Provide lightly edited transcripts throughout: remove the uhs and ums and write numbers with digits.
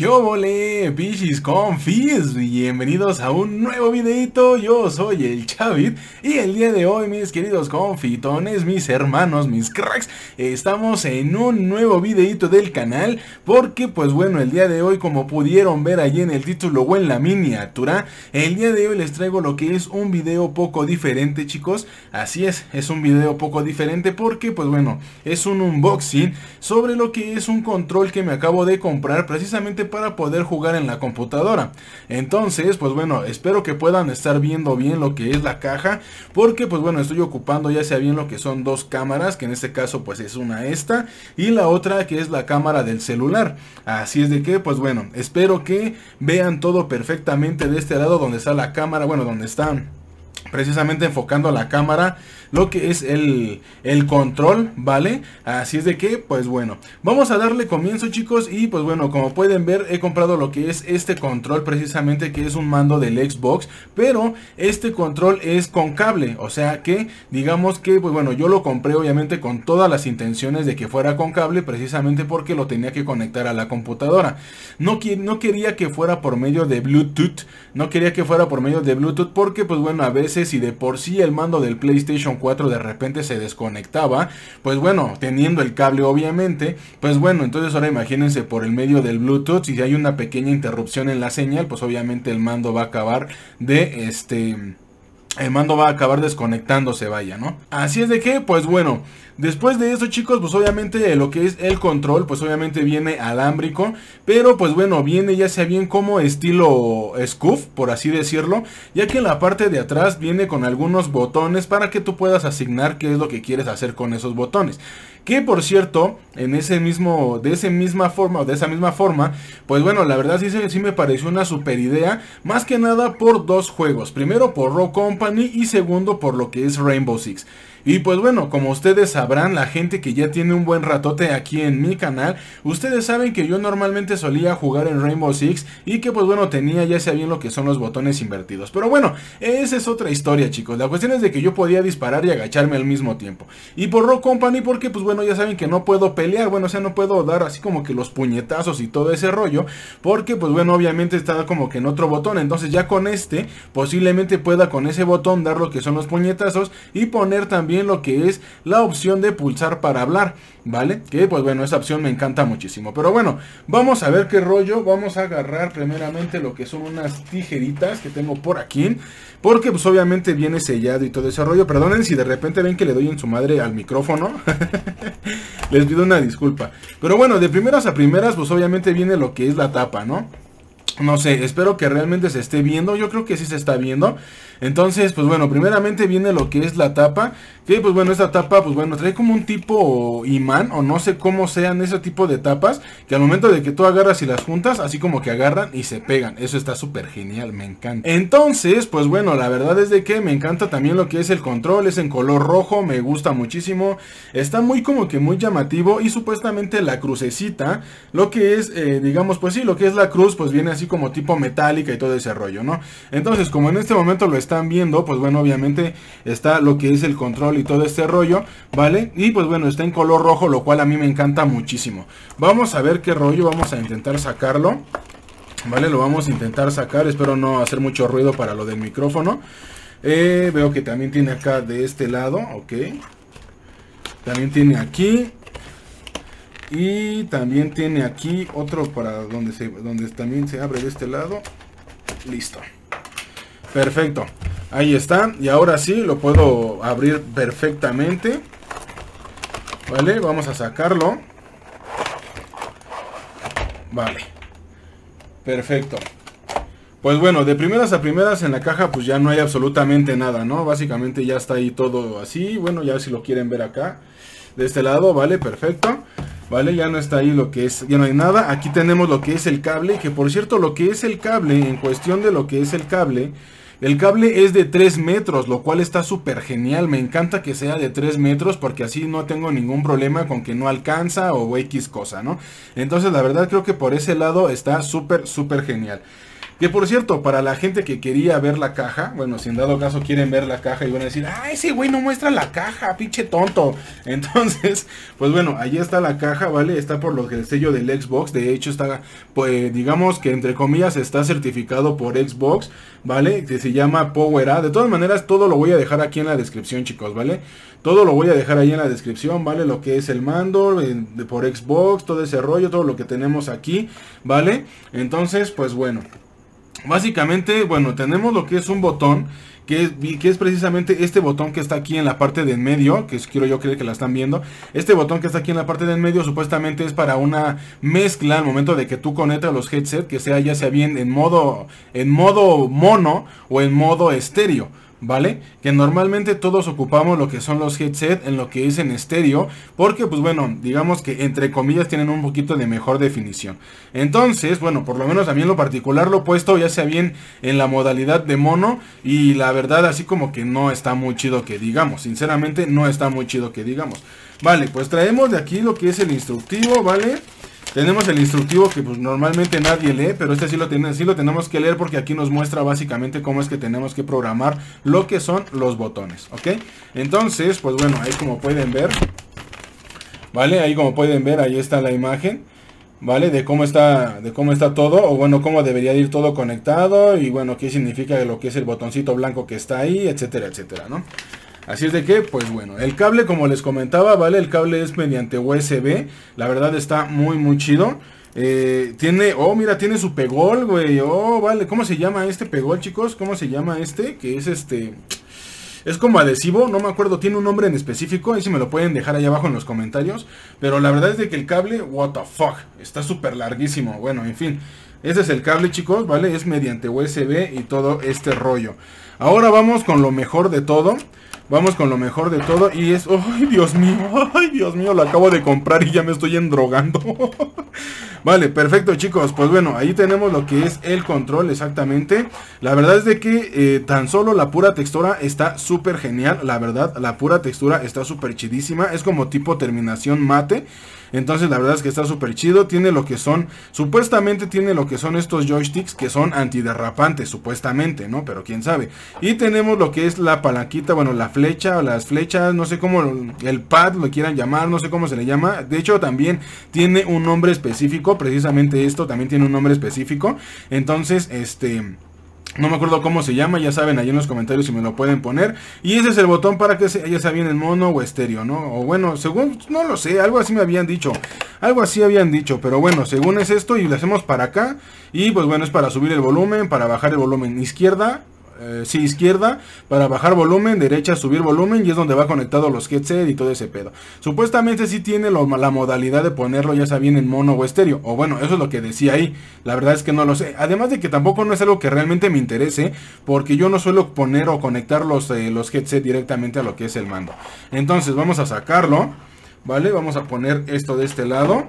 ¡Qué óvole, pichis confis! Bienvenidos a un nuevo videito. Yo soy el Chavit y el día de hoy, mis queridos confitones, mis hermanos, mis cracks, estamos en un nuevo videito del canal porque, pues bueno, el día de hoy, como pudieron ver allí en el título o en la miniatura, el día de hoy les traigo lo que es un video poco diferente, chicos. Así es un video poco diferente porque, pues bueno, es un unboxing sobre lo que es un control que me acabo de comprar precisamente para poder jugar en la computadora. Entonces, pues bueno, espero que puedan estar viendo bien lo que es la caja, porque pues bueno, estoy ocupando ya sea bien lo que son dos cámaras, que en este caso pues es una esta y la otra que es la cámara del celular. Así es de que, pues bueno, espero que vean todo perfectamente de este lado donde está la cámara, bueno, donde están precisamente enfocando la cámara lo que es el control, ¿vale? Así es de que, pues bueno, vamos a darle comienzo, chicos. Y pues bueno, como pueden ver, he comprado lo que es este control precisamente, que es un mando del Xbox, pero este control es con cable, o sea que, digamos que, pues bueno, yo lo compré obviamente con todas las intenciones de que fuera con cable, precisamente porque lo tenía que conectar a la computadora. No quería que fuera por medio de Bluetooth, porque pues bueno, a veces si de por sí el mando del PlayStation 4 de repente se desconectaba, pues bueno, teniendo el cable obviamente, pues bueno, entonces ahora imagínense por el medio del Bluetooth, si hay una pequeña interrupción en la señal, pues obviamente el mando va a acabar desconectándose, vaya, ¿no? Así es de que, pues bueno, después de eso, chicos, pues obviamente lo que es el control, pues obviamente viene alámbrico, pero pues bueno, viene ya sea bien como estilo Scuff, por así decirlo, ya que en la parte de atrás viene con algunos botones para que tú puedas asignar qué es lo que quieres hacer con esos botones. Que por cierto, de esa misma forma, pues bueno, la verdad sí me pareció una super idea, más que nada por dos juegos, primero por Rogue Company y segundo por lo que es Rainbow Six. Y pues bueno, como ustedes sabrán, la gente que ya tiene un buen ratote aquí en mi canal, ustedes saben que yo normalmente solía jugar en Rainbow Six y que pues bueno, tenía ya sea bien lo que son los botones invertidos. Pero bueno, esa es otra historia, chicos. La cuestión es de que yo podía disparar y agacharme al mismo tiempo. Y por Rogue Company porque pues bueno, ya saben que no puedo pelear, bueno, o sea, no puedo dar así como que los puñetazos y todo ese rollo, porque pues bueno, obviamente está como que en otro botón. Entonces ya con este, posiblemente pueda con ese botón dar lo que son los puñetazos y poner también lo que es la opción de pulsar para hablar, ¿vale? Que pues bueno, esa opción me encanta muchísimo. Pero bueno, vamos a ver qué rollo. Vamos a agarrar primeramente lo que son unas tijeritas que tengo por aquí, porque pues obviamente viene sellado y todo ese rollo. Perdonen si de repente ven que le doy en su madre al micrófono. Les pido una disculpa. Pero bueno, de primeras a primeras pues obviamente viene lo que es la tapa, ¿no? No sé, espero que realmente se esté viendo. Yo creo que sí se está viendo. Entonces, pues bueno, primeramente viene lo que es la tapa. Que pues bueno, esta tapa, pues bueno, trae como un tipo imán, o no sé cómo sean ese tipo de tapas, que al momento de que tú agarras y las juntas, así como que agarran y se pegan. Eso está súper genial, me encanta. Entonces, pues bueno, la verdad es de que me encanta también lo que es el control. Es en color rojo, me gusta muchísimo. Está muy como que muy llamativo. Y supuestamente la crucecita, lo que es, digamos, pues sí, lo que es la cruz, pues viene así como tipo metálica y todo ese rollo, ¿no? Entonces, como en este momento lo están viendo, pues bueno, obviamente está lo que es el control y todo este rollo, ¿vale? Y pues bueno, está en color rojo, lo cual a mí me encanta muchísimo. Vamos a ver qué rollo, vamos a intentar sacarlo, ¿vale? Lo vamos a intentar sacar, espero no hacer mucho ruido para lo del micrófono. Veo que también tiene acá de este lado, ok. También tiene aquí. Y también tiene aquí otro para donde también se abre de este lado. Listo. Perfecto. Ahí está. Y ahora sí lo puedo abrir perfectamente. Vale, vamos a sacarlo. Vale. Perfecto. Pues bueno, de primeras a primeras en la caja pues ya no hay absolutamente nada, ¿no? Básicamente ya está ahí todo así. Bueno, ya si lo quieren ver acá. De este lado, vale, perfecto. Vale, ya no está ahí lo que es, ya no hay nada. Aquí tenemos lo que es el cable, que por cierto, lo que es el cable, en cuestión de lo que es el cable es de 3 metros, lo cual está súper genial. Me encanta que sea de 3 metros porque así no tengo ningún problema con que no alcanza o X cosa, ¿no? Entonces, la verdad creo que por ese lado está súper, súper genial. Que por cierto, para la gente que quería ver la caja, bueno, si en dado caso quieren ver la caja y van a decir, ah, ese güey no muestra la caja, pinche tonto. Entonces, pues bueno, allí está la caja, ¿vale? Está por lo que el sello del Xbox, de hecho está, pues digamos que entre comillas está certificado por Xbox, ¿vale? Que se llama Power A. De todas maneras, todo lo voy a dejar aquí en la descripción, chicos, ¿vale? Todo lo voy a dejar ahí en la descripción, ¿vale? Lo que es el mando por Xbox, todo ese rollo, todo lo que tenemos aquí, ¿vale? Entonces, pues bueno, básicamente, bueno, tenemos lo que es un botón que es precisamente este botón que está aquí en la parte de en medio, que quiero yo creer que la están viendo. Este botón que está aquí en la parte de en medio supuestamente es para una mezcla al momento de que tú conectas los headset, que sea ya sea bien en modo mono o en modo estéreo, ¿vale? Que normalmente todos ocupamos lo que son los headset en lo que es en estéreo, porque pues bueno, digamos que entre comillas tienen un poquito de mejor definición. Entonces, bueno, por lo menos a mí en lo particular lo he puesto ya sea bien en la modalidad de mono, y la verdad así como que no está muy chido que digamos, sinceramente no está muy chido que digamos. Vale, pues traemos de aquí lo que es el instructivo, ¿vale? Tenemos el instructivo que pues normalmente nadie lee, pero este sí lo tenemos que leer porque aquí nos muestra básicamente cómo es que tenemos que programar lo que son los botones, ¿ok? Entonces, pues bueno, ahí como pueden ver, ¿vale? Ahí como pueden ver, ahí está la imagen, ¿vale? De cómo está todo, o bueno, cómo debería ir todo conectado, y bueno, qué significa lo que es el botoncito blanco que está ahí, etcétera, etcétera, ¿no? Así es de que, pues bueno, el cable, como les comentaba, ¿vale? El cable es mediante USB, la verdad está muy, muy chido. Tiene, oh, mira, tiene su pegol, güey, oh, vale, ¿cómo se llama este pegol, chicos? ¿Cómo se llama este? Que es este... es como adhesivo, no me acuerdo, tiene un nombre en específico, ahí si me lo pueden dejar ahí abajo en los comentarios. Pero la verdad es de que el cable, what the fuck, está súper larguísimo, bueno, en fin. Este es el cable, chicos, ¿vale? Es mediante USB y todo este rollo. Ahora vamos con lo mejor de todo. Vamos con lo mejor de todo y es... ay Dios mío, lo acabo de comprar y ya me estoy endrogando. Vale, perfecto, chicos, pues bueno, ahí tenemos lo que es el control exactamente. La verdad es de que tan solo la pura textura está súper genial, la verdad, la pura textura está súper chidísima. Es como tipo terminación mate, entonces la verdad es que está súper chido. Tiene lo que son, supuestamente tiene lo que son estos joysticks que son antiderrapantes, supuestamente, ¿no? Pero quién sabe. Y tenemos lo que es la palanquita, bueno, la flecha o las flechas, no sé cómo, el pad lo quieran llamar, no sé cómo se le llama. De hecho también tiene un nombre específico, precisamente esto también tiene un nombre específico. Entonces, no me acuerdo cómo se llama, ya saben, ahí en los comentarios si me lo pueden poner. Y ese es el botón para que ya sea bien en mono o estéreo, ¿no? O bueno, según, no lo sé, algo así me habían dicho. Algo así habían dicho, pero bueno, según es esto y lo hacemos para acá. Y pues bueno, es para subir el volumen, para bajar el volumen, izquierda. Sí, izquierda para bajar volumen, derecha subir volumen, y es donde va conectado los headset y todo ese pedo. Supuestamente sí tiene la modalidad de ponerlo ya sea bien en mono o estéreo, o bueno, eso es lo que decía ahí. La verdad es que no lo sé, además de que tampoco no es algo que realmente me interese, porque yo no suelo poner o conectar los headset directamente a lo que es el mando. Entonces vamos a sacarlo, ¿vale? Vamos a poner esto de este lado.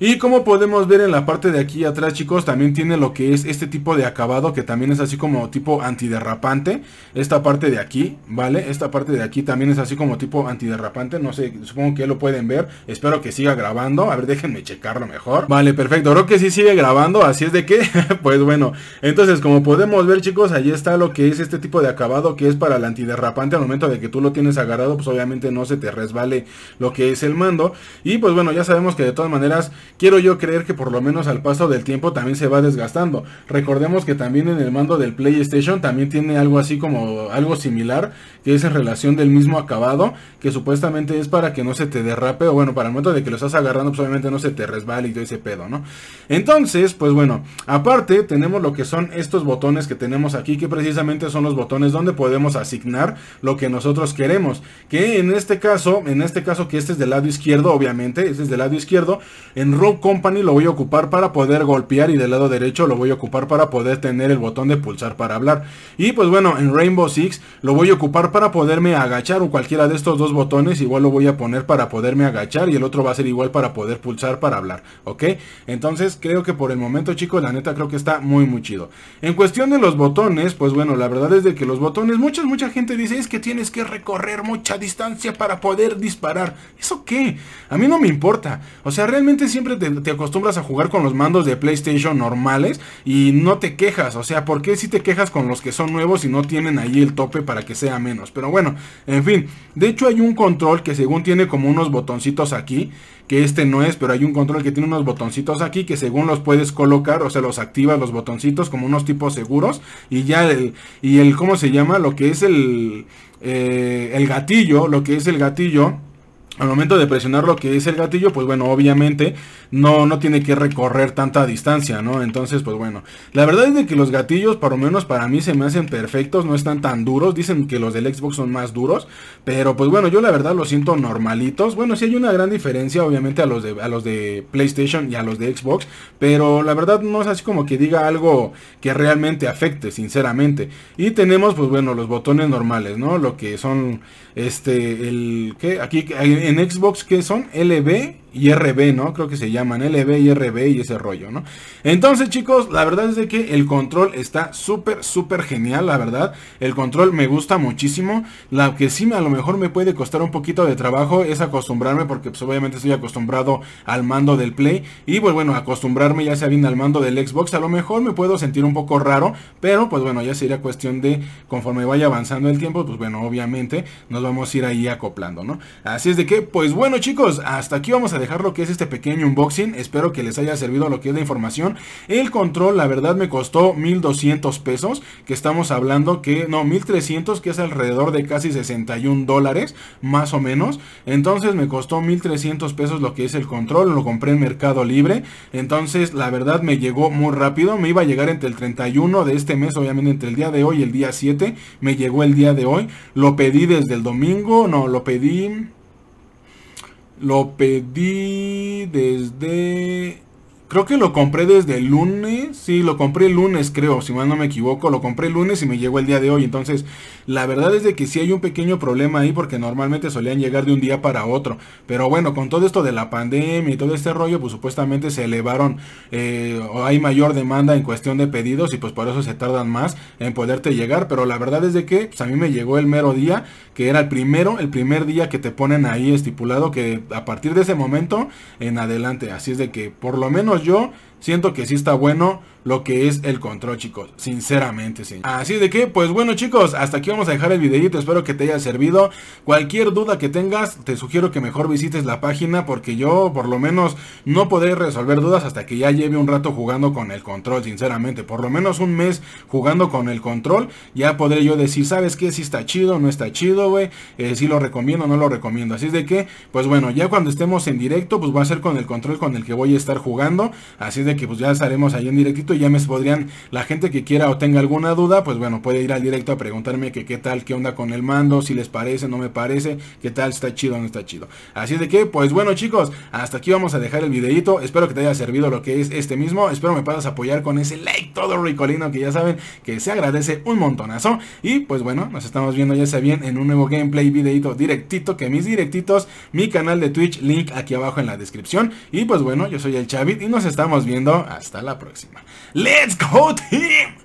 Y como podemos ver en la parte de aquí atrás, chicos, también tiene lo que es este tipo de acabado, que también es así como tipo antiderrapante. Esta parte de aquí, ¿vale? Esta parte de aquí también es así como tipo antiderrapante. No sé, supongo que ya lo pueden ver. Espero que siga grabando. A ver, déjenme checarlo mejor. Vale, perfecto. Creo que sí sigue grabando. Así es de que, pues bueno. Entonces, como podemos ver, chicos, allí está lo que es este tipo de acabado, que es para el antiderrapante. Al momento de que tú lo tienes agarrado, pues obviamente no se te resbale lo que es el mando. Y pues bueno, ya sabemos que de todas maneras... quiero yo creer que por lo menos al paso del tiempo también se va desgastando. Recordemos que también en el mando del PlayStation también tiene algo así como algo similar, que es en relación del mismo acabado, que supuestamente es para que no se te derrape, o bueno, para el momento de que lo estás agarrando, pues obviamente no se te resbale y todo ese pedo, ¿no? Entonces, pues bueno, aparte tenemos lo que son estos botones que tenemos aquí, que precisamente son los botones donde podemos asignar lo que nosotros queremos, que en este caso que este es del lado izquierdo, obviamente, este es del lado izquierdo. En Rogue Company lo voy a ocupar para poder golpear, y del lado derecho lo voy a ocupar para poder tener el botón de pulsar para hablar. Y pues bueno, en Rainbow Six lo voy a ocupar para poderme agachar, o cualquiera de estos dos botones igual lo voy a poner para poderme agachar, y el otro va a ser igual para poder pulsar para hablar, ¿ok? Entonces creo que por el momento, chicos, la neta creo que está muy muy chido. En cuestión de los botones, pues bueno, la verdad es de que los botones, mucha gente dice, es que tienes que recorrer mucha distancia para poder disparar. ¿Eso qué? A mí no me importa, o sea, realmente siempre siempre te acostumbras a jugar con los mandos de PlayStation normales y no te quejas? O sea, ¿por qué si te quejas con los que son nuevos y no tienen ahí el tope para que sea menos? Pero bueno, en fin. De hecho hay un control que según tiene como unos botoncitos aquí, que este no es, pero hay un control que tiene unos botoncitos aquí que según los puedes colocar, o sea, los activas los botoncitos como unos tipos seguros. Y ya el ¿cómo se llama? Lo que es el gatillo, lo que es el gatillo, al momento de presionar lo que es el gatillo, pues bueno, obviamente no tiene que recorrer tanta distancia, ¿no? Entonces, pues bueno, la verdad es de que los gatillos, por lo menos para mí, se me hacen perfectos, no están tan duros. Dicen que los del Xbox son más duros, pero pues bueno, yo la verdad los siento normalitos. Bueno, sí hay una gran diferencia, obviamente, a los de PlayStation y a los de Xbox, pero la verdad no es así como que diga algo que realmente afecte, sinceramente. Y tenemos, pues bueno, los botones normales, ¿no? Lo que son, ¿qué? Aquí en Xbox, ¿qué son? LB y RB, ¿no? Creo que se llaman LB y RB y ese rollo, ¿no? Entonces, chicos, la verdad es de que el control está súper, súper genial, la verdad. El control me gusta muchísimo. La que sí a lo mejor me puede costar un poquito de trabajo es acostumbrarme, porque pues, obviamente estoy acostumbrado al mando del Play. Y pues bueno, acostumbrarme ya sea bien al mando del Xbox, a lo mejor me puedo sentir un poco raro, pero pues bueno, ya sería cuestión de conforme vaya avanzando el tiempo, pues bueno, obviamente nos vamos a ir ahí acoplando, ¿no? Así es de que, pues bueno, chicos, hasta aquí vamos a dejar lo que es este pequeño unboxing. Espero que les haya servido lo que es la información. El control, la verdad, me costó 1,200 pesos, que estamos hablando que, no, 1,300, que es alrededor de casi $61 más o menos. Entonces me costó 1,300 pesos lo que es el control. Lo compré en Mercado Libre, entonces la verdad me llegó muy rápido. Me iba a llegar entre el 31 de este mes, obviamente entre el día de hoy y el día 7, me llegó el día de hoy. Lo pedí desde el domingo, no, lo pedí desde... Creo que lo compré desde el lunes. Sí, lo compré el lunes, creo, si mal no me equivoco. Lo compré el lunes y me llegó el día de hoy. Entonces, la verdad es de que sí hay un pequeño problema ahí, porque normalmente solían llegar de un día para otro. Pero bueno, con todo esto de la pandemia y todo este rollo, pues supuestamente se elevaron, o hay mayor demanda en cuestión de pedidos, y pues por eso se tardan más en poderte llegar. Pero la verdad es de que pues, a mí me llegó el mero día, que era el primer día que te ponen ahí estipulado, que a partir de ese momento en adelante. Así es de que por lo menos yo siento que sí está bueno lo que es el control, chicos, sinceramente, sí. Así de que, pues bueno, chicos, hasta aquí vamos a dejar el videito. Espero que te haya servido. Cualquier duda que tengas, te sugiero que mejor visites la página, porque yo, por lo menos, no podré resolver dudas hasta que ya lleve un rato jugando con el control, sinceramente. Por lo menos un mes jugando con el control, ya podré yo decir, ¿sabes qué? Si está chido, no está chido, güey. Si lo recomiendo, no lo recomiendo. Así de que, pues bueno, ya cuando estemos en directo, pues va a ser con el control con el que voy a estar jugando. Así de que, pues ya estaremos ahí en directito. Ya me podrían, la gente que quiera o tenga alguna duda, pues bueno, puede ir al directo a preguntarme que qué tal, qué onda con el mando, si les parece, no me parece, qué tal, está chido o no está chido. Así de que, pues bueno, chicos, hasta aquí vamos a dejar el videito. Espero que te haya servido lo que es este mismo. Espero me puedas apoyar con ese like todo ricolino, que ya saben que se agradece un montonazo. Y pues bueno, nos estamos viendo ya sea bien en un nuevo gameplay, videito directito, que mis directitos, mi canal de Twitch, link aquí abajo en la descripción. Y pues bueno, yo soy el Chavit y nos estamos viendo hasta la próxima. Let's go, team!